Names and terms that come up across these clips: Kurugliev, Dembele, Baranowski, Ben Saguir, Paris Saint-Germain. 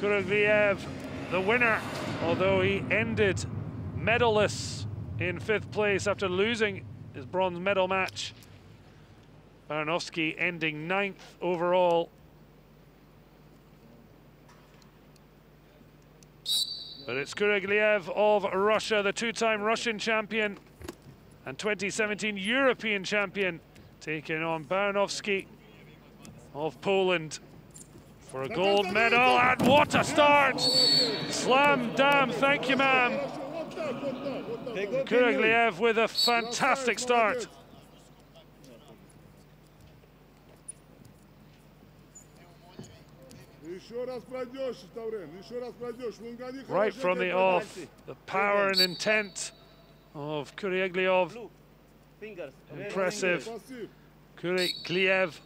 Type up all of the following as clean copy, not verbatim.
Kurugliev, the winner, although he ended medalless in 5th place after losing his bronze medal match. Baranowski ending 9th overall. But it's Kurugliev of Russia, the two-time Russian champion and 2017 European champion, taking on Baranowski of Poland for a gold medal. And what a start! Slam dam, thank you, ma'am. Kurugliev with a fantastic start. Right from the off, the power and intent of Kurugliev. Impressive. Kurugliev,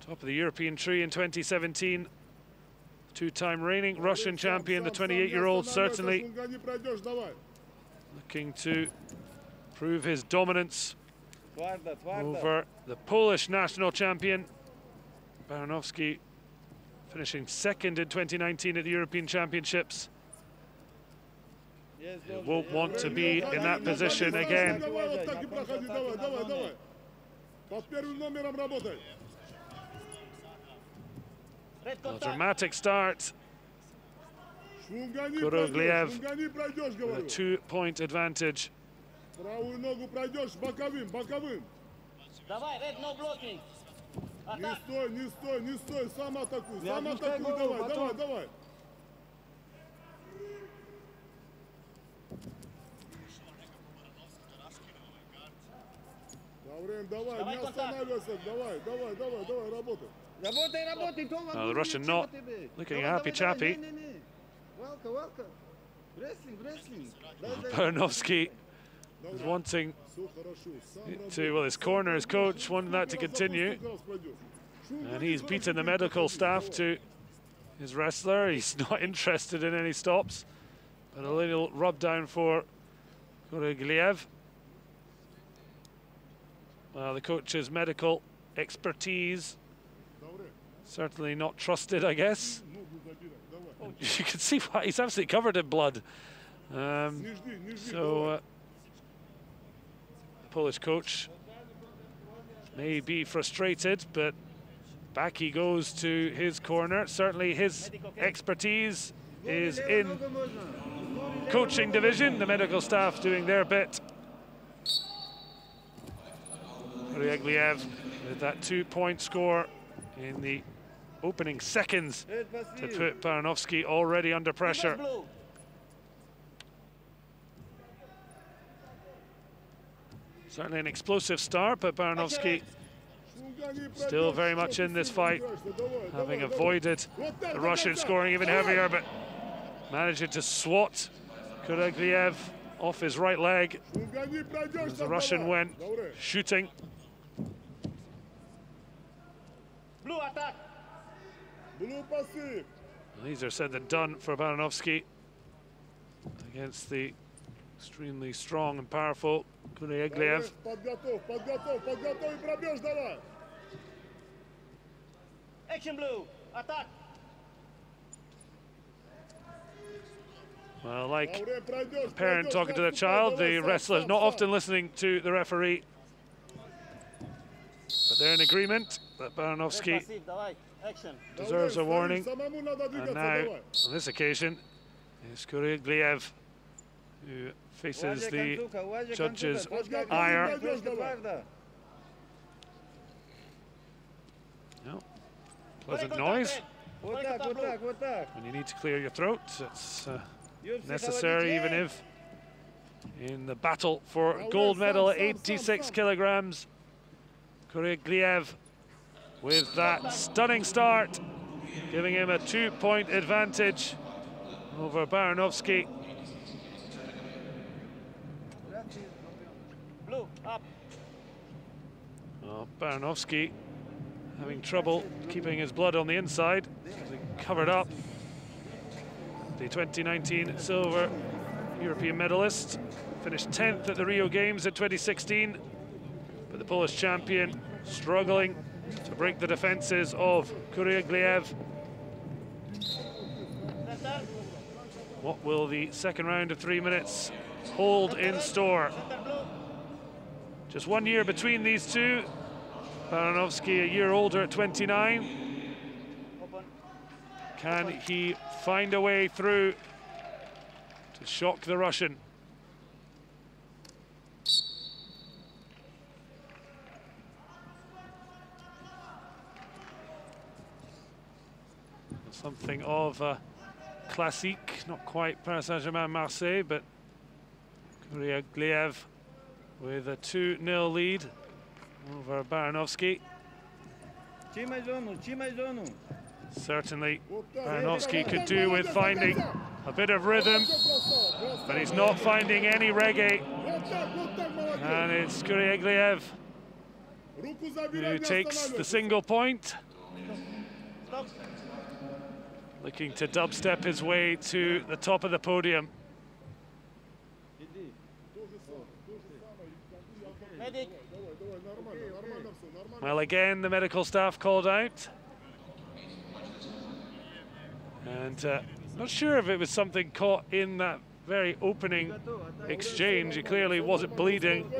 top of the European tree in 2017. Two-time reigning Russian champion, the 28-year-old, certainly looking to prove his dominance over the Polish national champion. Baranowski finishing second in 2019 at the European Championships. He won't want to be in that position again. A dramatic start. Kurugliev with a 2-point advantage. The Russian not looking a happy chappy. Baranowski is wanting to, well, his corner, his coach wanted that to continue. And he's beaten the medical staff to his wrestler. He's not interested in any stops. But a little rub down for Kurugliev. Well, the coach's medical expertise certainly not trusted, I guess. You can see why he's absolutely covered in blood. The Polish coach may be frustrated, but back he goes to his corner. Certainly his expertise is in coaching division. The medical staff doing their bit. Kurugliev with that 2-point score in the opening seconds to put Baranowski already under pressure. Certainly an explosive start, but Baranowski still very much in this fight, having avoided the Russian scoring even heavier, but managing to swat Kurugliev off his right leg as the Russian went shooting. Easier said than done for Baranowski against the extremely strong and powerful Kurugliev. Action, blue, attack. Well, like a parent talking to their child, the wrestler's not often listening to the referee. But they're in agreement that Baranowski deserves a warning. And now, on this occasion, is Kurugliev, who faces the judge's ire. No, pleasant noise. When you need to clear your throat, it's necessary, even if in the battle for gold medal at 86 kilograms. Kurugliev with that stunning start, giving him a 2-point advantage over Baranowski. Well, Baranowski having trouble keeping his blood on the inside, covered up. The 2019 silver European medalist finished 10th at the Rio Games in 2016, but the Polish champion struggling to break the defenses of Kurugliev. What will the second round of 3 minutes hold in store? Just 1 year between these two. Baranowski, a year older at 29. Can he find a way through to shock the Russian? Something of a classique, not quite Paris Saint-Germain Marseille, but Kurugliev with a 2-0 lead over Baranowski. Certainly, Baranowski could do with finding a bit of rhythm, but he's not finding any reggae. And it's Kurugliev who takes the single point. Looking to dubstep his way to the top of the podium. Well, again, the medical staff called out. And not sure if it was something caught in that very opening exchange. He clearly wasn't bleeding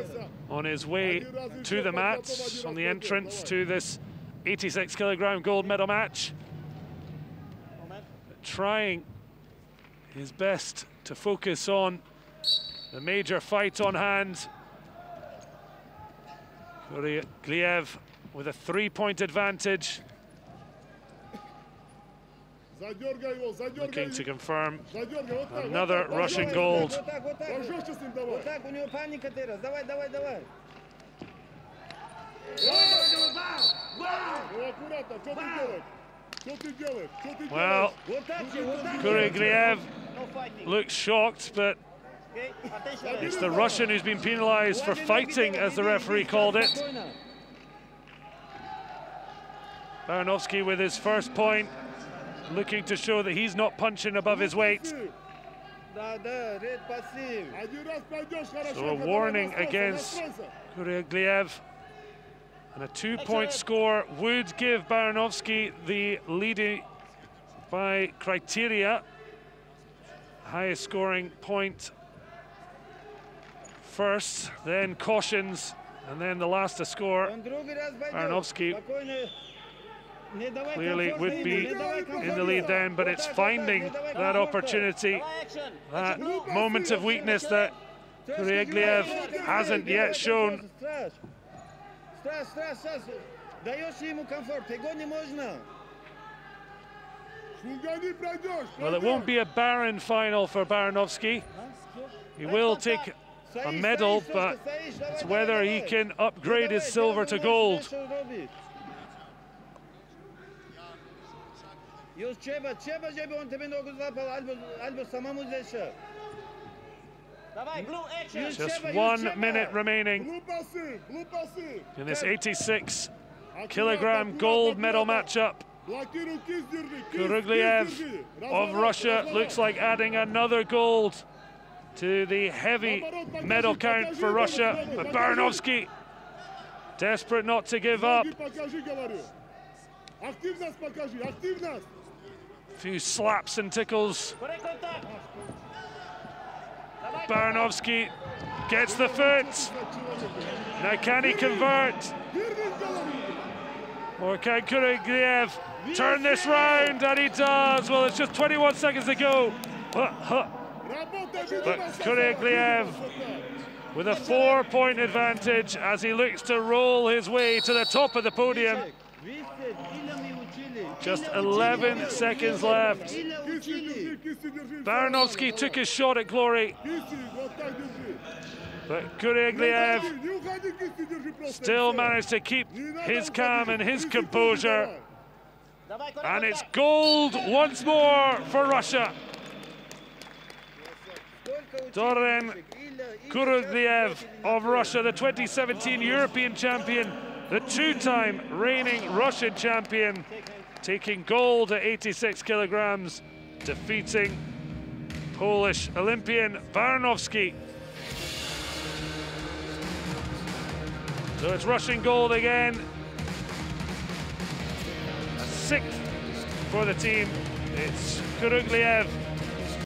on his way to the match, on the entrance to this 86-kilogram gold medal match. Trying his best to focus on the major fight on hand. Kurugliev with a 3-point advantage. Looking to confirm another Russian gold. Well, Kurugliev looks shocked, but it's the Russian who's been penalized for fighting, as the referee called it. Baranowski with his first point, looking to show that he's not punching above his weight. So a warning against Kurugliev. And a 2-point score would give Baranowski the lead by criteria. Highest scoring point first, then cautions, and then the last to score. Baranowski clearly would be in the lead then, but it's finding that opportunity, that moment of weakness that Kurugliev hasn't yet shown. Well, it won't be a barren final for Baranowski. He will take a medal, but it's whether he can upgrade his silver to gold. Just 1 minute remaining in this 86-kilogram gold medal matchup. Kurugliev of Russia looks like adding another gold to the heavy medal count for Russia. But Baranowski, desperate not to give up. A few slaps and tickles. Baranowski gets the foot. Now can he convert? Or can Kurugliev turn this round? And he does. Well, it's just 21 seconds to go. But Kurugliev with a 4-point advantage as he looks to roll his way to the top of the podium. Just 11 seconds left. Baranowski took his shot at glory, but Kurugliev still managed to keep his calm and his composure. And it's gold once more for Russia. Doren Kurugliev of Russia, the 2017 European champion, the two-time reigning Russian champion, taking gold at 86 kilograms, defeating Polish Olympian Baranowski. So it's Russian gold again. 6th for the team It's Kurugliev.